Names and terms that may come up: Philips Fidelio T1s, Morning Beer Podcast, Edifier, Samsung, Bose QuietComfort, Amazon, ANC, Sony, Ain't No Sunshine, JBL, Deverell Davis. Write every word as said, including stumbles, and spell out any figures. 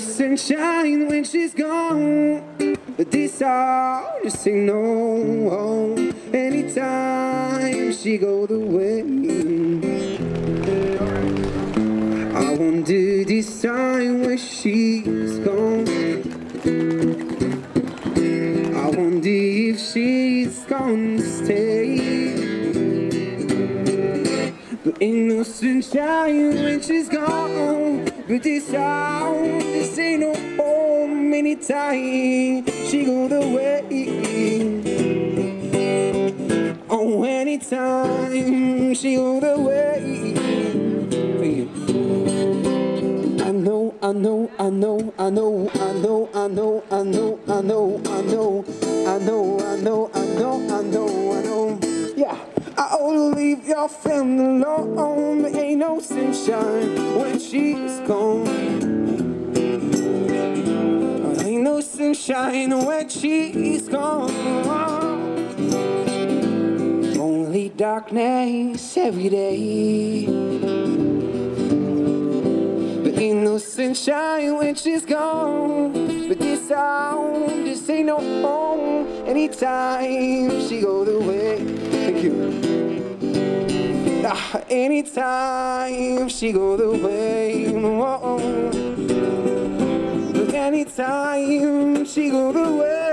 sunshine when she's gone, but this heart just ain't no home. Anytime she goes away, I wonder this time when she's gone. I wonder if she's gonna stay. But ain't no sunshine when she's gone, but this house, this ain't no home. Anytime she goes away, oh, anytime she goes away. I know, I know, I know, I know, I know, I know, I know, I know, I know, I know, I know, I know, I know, I know, yeah. I ought to leave your family alone. There ain't no sunshine when she's gone. There ain't no sunshine when she's gone. Only darkness every day. But ain't no sunshine when she's gone. But this home, this ain't no home. Anytime she goes away. Thank you. Ah, anytime she goes away, whoa, but anytime she goes away.